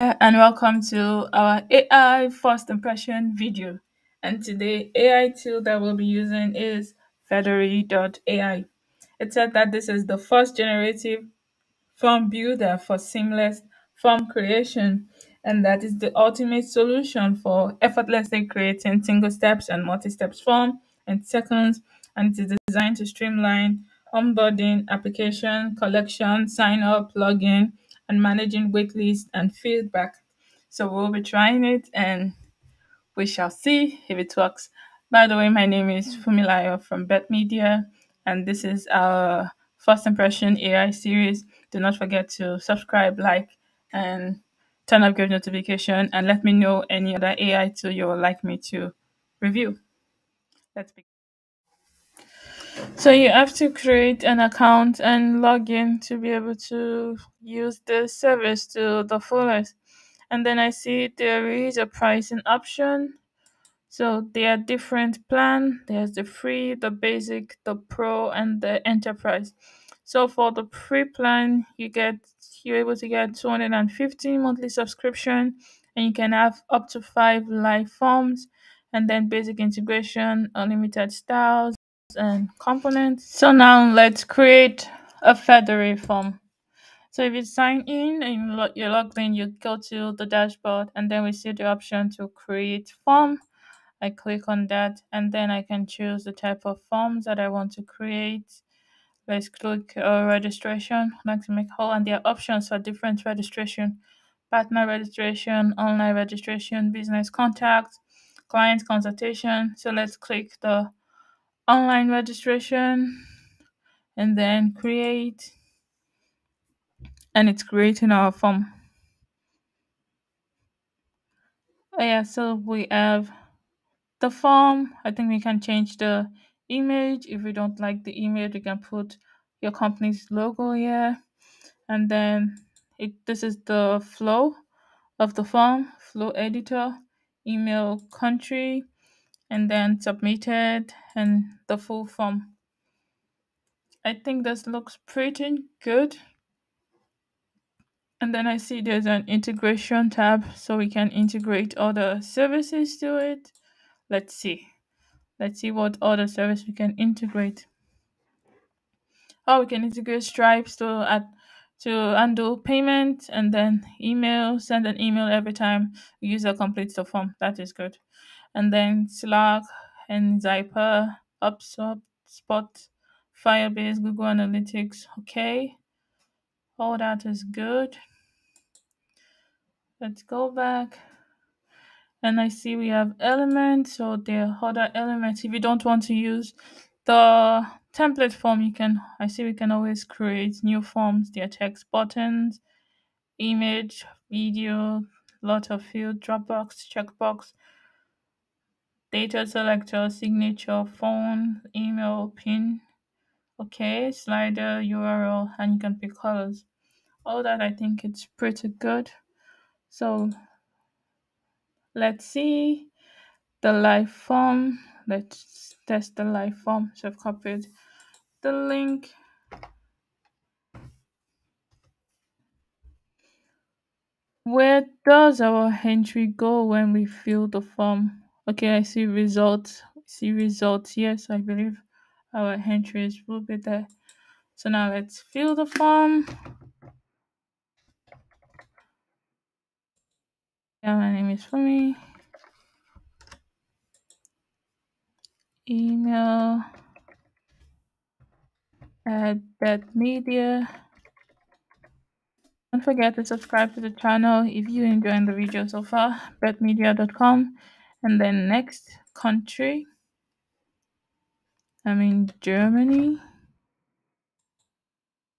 And welcome to our AI first impression video. And today, AI tool that we'll be using is Feathery.io. It said that this is the first generative form builder for seamless form creation, and that is the ultimate solution for effortlessly creating single steps and multi-steps form in seconds, and it is designed to streamline onboarding, application, collection, sign-up, login, and managing waitlist and feedback. So we'll be trying it and we shall see if it works. By the way, my name is Fumilayo from Beth Media, and this is our first impression AI series. Do not forget to subscribe, like, and turn up your notification, and let me know any other AI tool you would like me to review. Let's begin. So you have to create an account and log in to be able to use the service to the fullest. And then I see there is a pricing option. So there are different plans. There's the free, the basic, the pro, and the enterprise. So for the free plan, you're able to get 250 monthly subscription, and you can have up to 5 live forms, and then basic integration, unlimited styles, and components. So now let's create a Feathery form. So if you sign in and you're logged in, you go to the dashboard, and then we see the option to create form. I click on that, and then I can choose the type of forms that I want to create. Let's click registration, like to make whole, and there are options for different registration: partner registration, online registration, business contact, client consultation. So let's click the online registration and then create, and it's creating our form. So we have the form. I think we can change the image. If you don't like the image, you can put your company's logo here, and then this is the flow of the form: flow editor, email, country, and then submitted, and the full form. I think this looks pretty good. And then I see there's an integration tab, so we can integrate other services to it. Let's see what other service we can integrate. Oh, we can integrate Stripe to handle payment, and then email, send an email every time the user completes the form. That is good. And then Slack and Zyper, HubSpot, Firebase, Google Analytics. Okay, all that is good. Let's go back, and I see we have elements. So there are other elements. If you don't want to use the template form, I see we can always create new forms. There are text, buttons, image, video, lot of field, Dropbox, checkbox, data selector, signature, phone, email, pin, okay, slider, URL, and you can pick colors. All that, I think it's pretty good. So let's see the live form. Let's test the live form. So I've copied the link. Where does our entry go when we fill the form? Okay, I see results. Yes, I believe our entries will be there. So now let's fill the form. Yeah, my name is Fumi. Email at Beth Media. Don't forget to subscribe to the channel if you're enjoying the video so far. BethMedia.com. And then next country, Germany,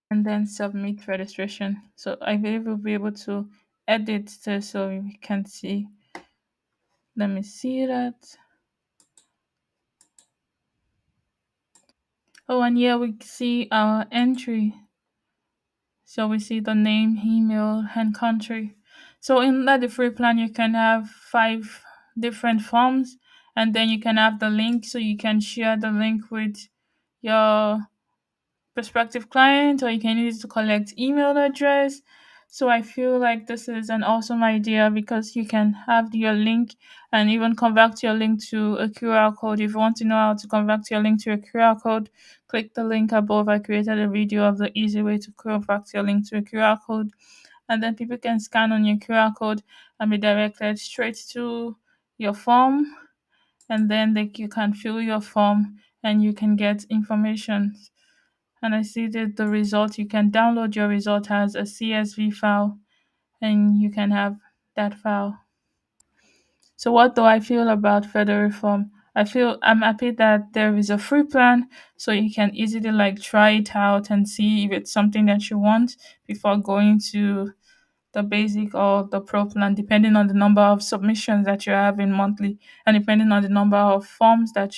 and then submit registration. So I believe we'll be able to edit this so we can see. Let me see that. Oh, and here we see our entry. So we see the name, email, and country. So in the free plan, you can have 5 different forms, and then you can have the link, so you can share the link with your prospective client, or you can use it to collect email address. So I feel like this is an awesome idea because you can have your link and even convert your link to a QR code. If you want to know how to convert your link to a QR code, click the link above. I created a video of the easy way to convert your link to a QR code. And then people can scan on your QR code and be directed straight to your form. And then you can fill your form and you can get information. And I see that the result, you can download your result as a CSV file and you can have that file. So what do I feel about Feathery Form? I feel I'm happy that there is a free plan so you can easily try it out and see if it's something that you want before going to the basic or the pro plan, depending on the number of submissions that you have in monthly and depending on the number of forms that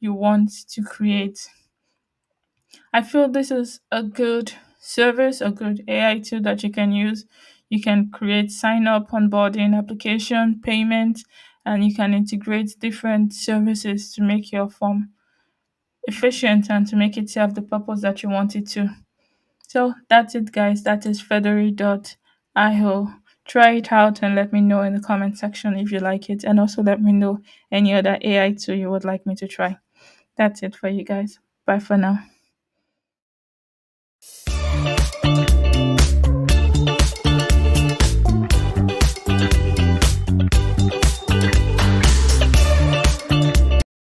you want to create. I feel this is a good service, a good AI tool that you can use. You can create sign-up, onboarding, application, payment, and you can integrate different services to make your form efficient and to make it serve the purpose that you want it to. So that's it, guys. That is Feathery.io. Try it out and let me know in the comment section if you like it. And also let me know any other AI tool you would like me to try. That's it for you guys. Bye for now.